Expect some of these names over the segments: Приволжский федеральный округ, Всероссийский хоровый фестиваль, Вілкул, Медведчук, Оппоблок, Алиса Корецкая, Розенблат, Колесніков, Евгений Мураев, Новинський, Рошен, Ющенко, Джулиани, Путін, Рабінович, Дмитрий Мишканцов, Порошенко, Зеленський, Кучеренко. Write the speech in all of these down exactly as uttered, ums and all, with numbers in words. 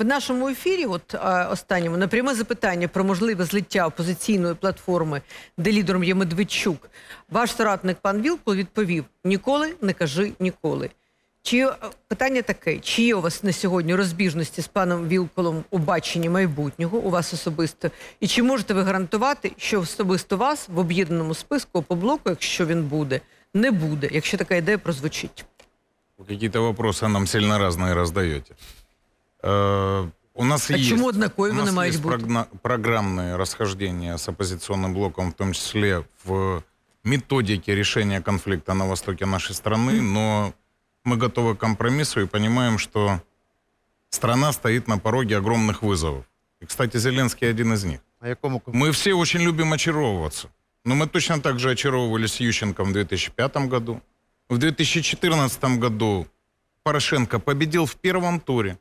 в нашому ефірі, от останньому, на пряме запитання про можливе злиття опозиційної платформи, де лідером є Медведчук, ваш соратник пан Вілкул відповів: ніколи не кажи ніколи. Чи питання таке, чи є у вас на сьогодні розбіжності з паном Вілкулом у баченні майбутнього, у вас особисто, і чи можете ви гарантувати, що особисто вас в об'єднаному списку Оппоблоку, якщо він буде, не буде, якщо така ідея прозвучить? Какие-то вопросы нам сильно разные раздаете. Uh, у нас а есть, чему однаково у нас есть прогна- программные расхождения с оппозиционным блоком, в том числе в методике решения конфликта на востоке нашей страны, но мы готовы к компромиссу и понимаем, что страна стоит на пороге огромных вызовов. И, кстати, Зеленский один из них. А якому... Мы все очень любим очаровываться. Но мы точно так же очаровывались Ющенком в две тысячи пятом году. В две тысячи четырнадцатом году Порошенко победил в первом туре,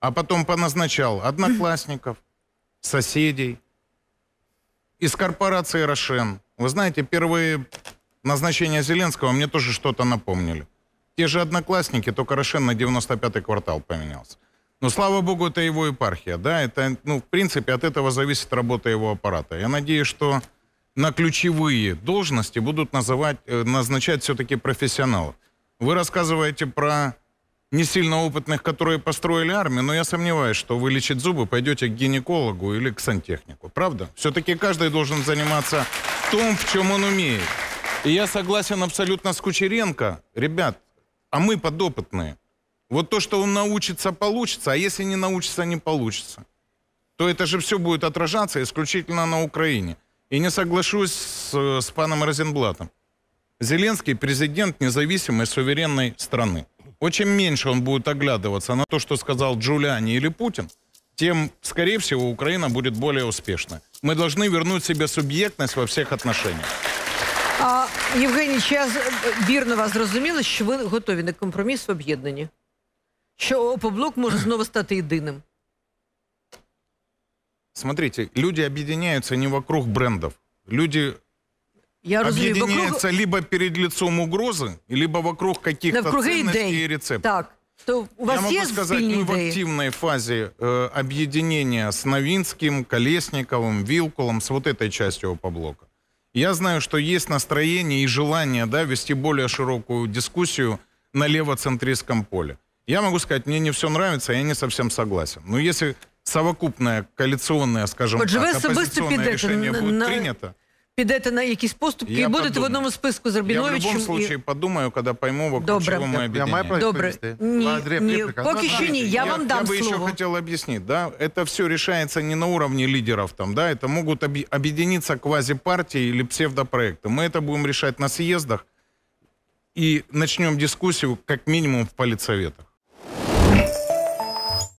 а потом поназначал одноклассников, соседей из корпорации «Рошен». Вы знаете, первые назначения Зеленского мне тоже что-то напомнили. Те же одноклассники, только «Рошен» на девяносто пятый квартал поменялся. Но, слава богу, это его епархия, да, это, ну, в принципе, от этого зависит работа его аппарата. Я надеюсь, что на ключевые должности будут называть, назначать все-таки профессионалов. Вы рассказываете про не сильно опытных, которые построили армию, но я сомневаюсь, что вы лечить зубы пойдете к гинекологу или к сантехнику, правда? Все-таки каждый должен заниматься том, в чем он умеет. И я согласен абсолютно с Кучеренко. Ребят, а мы подопытные. Вот то, что он научится, получится, а если не научится, не получится. То это же все будет отражаться исключительно на Украине. И не соглашусь с, с паном Розенблатом. Зеленский президент независимой суверенной страны. Очень меньше он будет оглядываться на то, что сказал Джулиани или Путин, тем, скорее всего, Украина будет более успешной. Мы должны вернуть себе субъектность во всех отношениях. А, Євгеній, чи я вірно вас зрозуміла, що ви готові на компроміс в об'єднанні? Що Оппоблок може знову стати єдиним? Смотрите, люди объединяются не вокруг брендов. Люди я объединяются вокруг... либо перед лицом угрозы, либо вокруг каких-то ценностей идей. И рецептов. Так, то у вас я есть могу сказать, мы идеи? В активной фазе э, объединения с Новинским, Колесниковым, Вилкулом, с вот этой частью Оппоблока. Я знаю, что есть настроение и желание, да, вести более широкую дискуссию на левоцентристском поле. Я могу сказать, мне не все нравится, я не совсем согласен. Но если... совокупне коаліційне, скажімо так, опозиційне рішення буде прийнято. Підете на якісь поступки і будете в одному списку з Рабіновичем. Я в будь-якому випадку подумаю, коли пойму, вокруг чого ми об'єднання. Добре, поки що ні, я вам дам слово. Я би ще хотів об'яснити, да, це все рішається не на рівні лідерів там, да, це можуть об'єднатися квазі-партії або псевдопроекти. Ми це будемо рішати на з'їздах і почнемо дискусію, як мінімум, в політсоветах.